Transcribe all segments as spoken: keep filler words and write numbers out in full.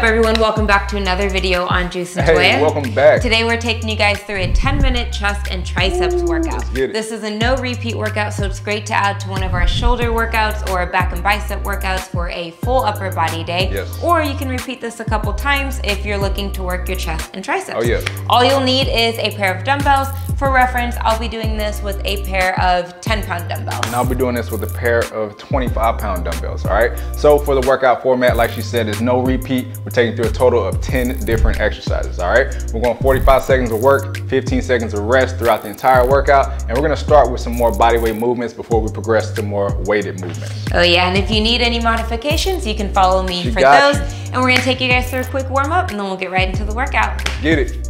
up, everyone? Welcome back to another video on Juice and Toya. Hey, welcome back. Today we're taking you guys through a ten minute chest and triceps Ooh, workout. This is a no repeat workout, so it's great to add to one of our shoulder workouts or back and bicep workouts for a full upper body day. Yes. Or you can repeat this a couple times if you're looking to work your chest and triceps. Oh, yeah. All you'll need is a pair of dumbbells. For reference, I'll be doing this with a pair of ten pound dumbbells. And I'll be doing this with a pair of twenty-five pound dumbbells, all right? So for the workout format, like she said, is no repeat. We're taking through a total of ten different exercises, all right? We're going forty-five seconds of work, fifteen seconds of rest throughout the entire workout. And we're gonna start with some more body weight movements before we progress to more weighted movements. Oh yeah, and if you need any modifications, you can follow me she for those. You. And we're gonna take you guys through a quick warm up and then we'll get right into the workout. Get it.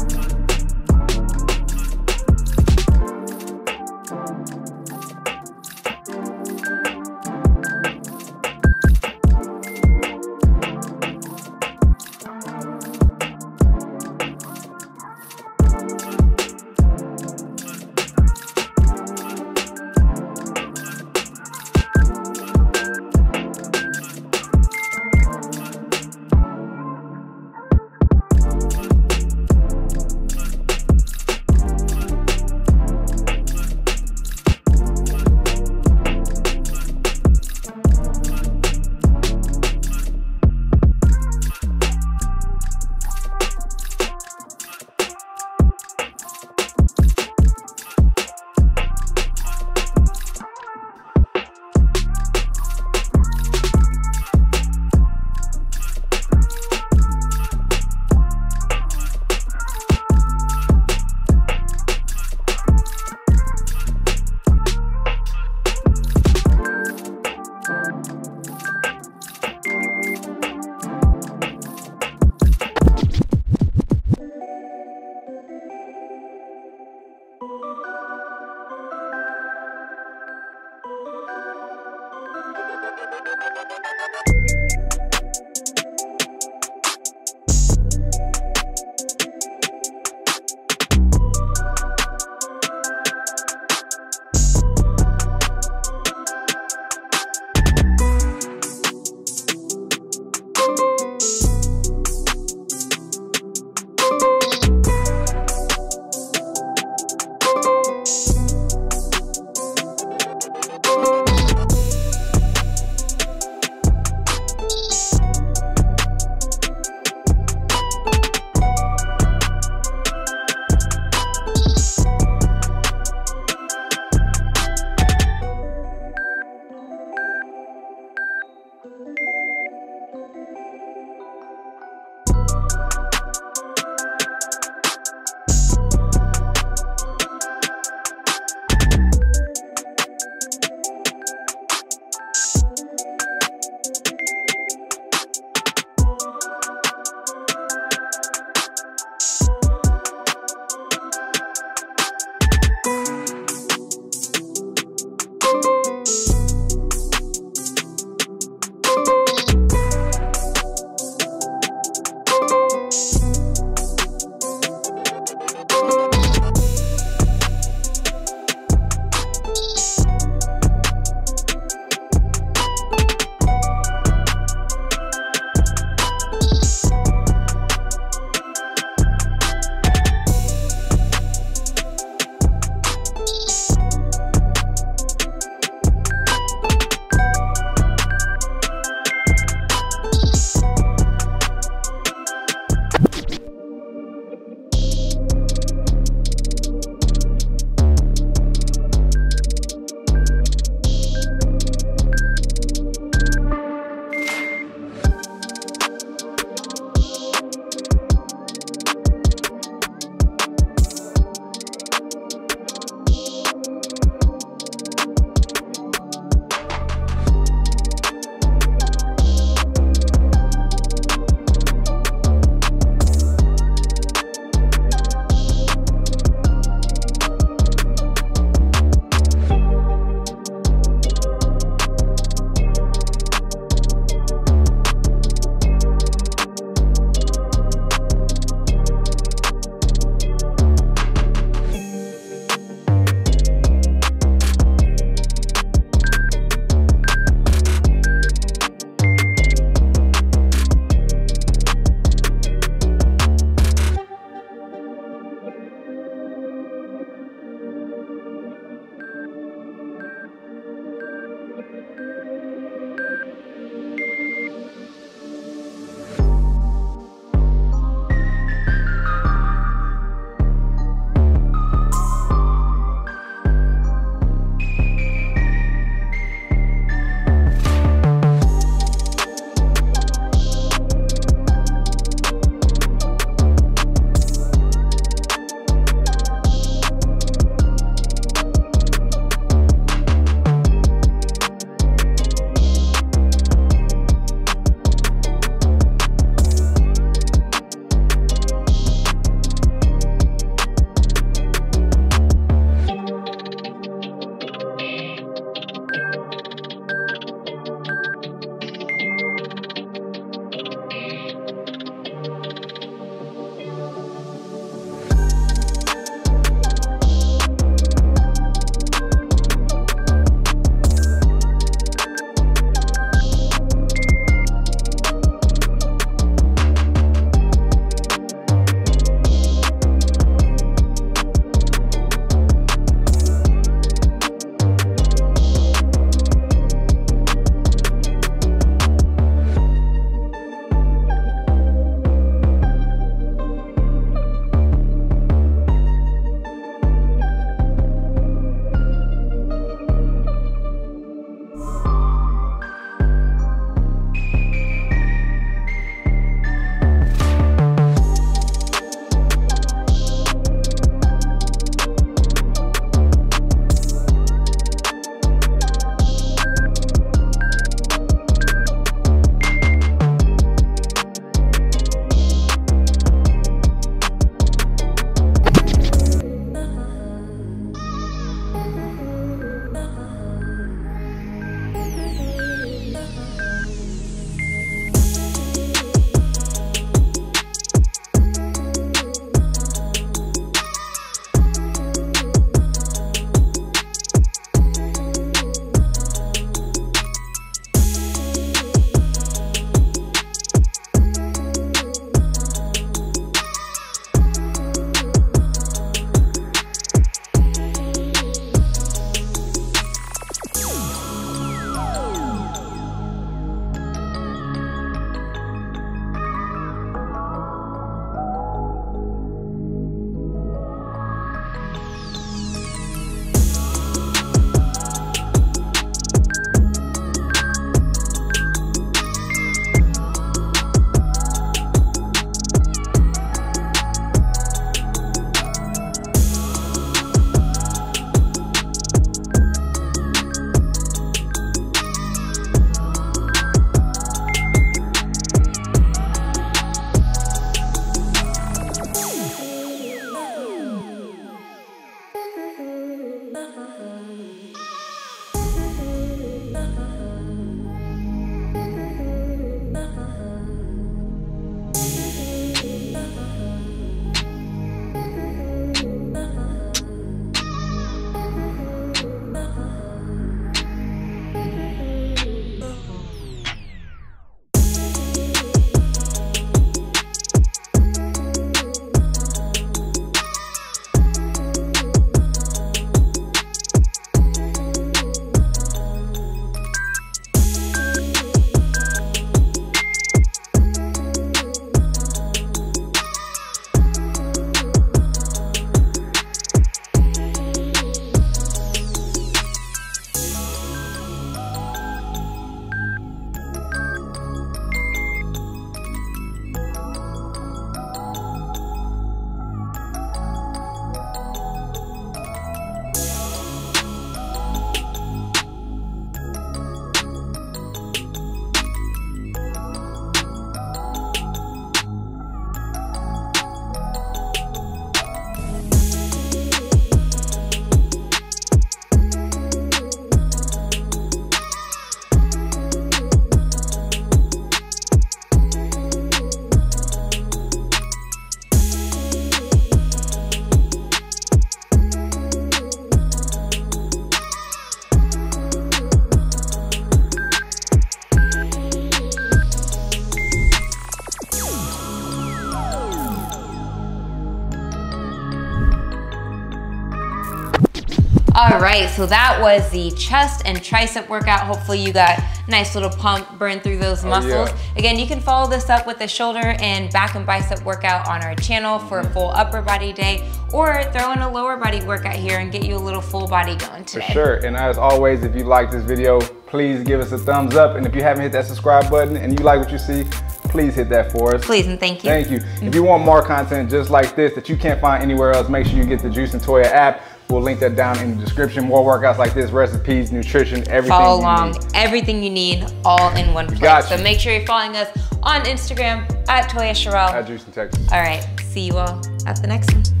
All right, so that was the chest and tricep workout. Hopefully you got a nice little pump, burn through those muscles. Oh, yeah. Again, you can follow this up with a shoulder and back and bicep workout on our channel for a full upper body day, or throw in a lower body workout here and get you a little full body going today. For sure, and as always, if you like this video, please give us a thumbs up. And if you haven't hit that subscribe button and you like what you see, please hit that for us. Please and thank you. Thank you. Mm-hmm. If you want more content just like this that you can't find anywhere else, make sure you get the Juice and Toya app. We'll link that down in the description. More workouts like this, recipes, nutrition, everything. Follow along, everything you need, all in one place. So make sure you're following us on Instagram at Toya Cherrelle. At Juice in Texas. All right, see you all at the next one.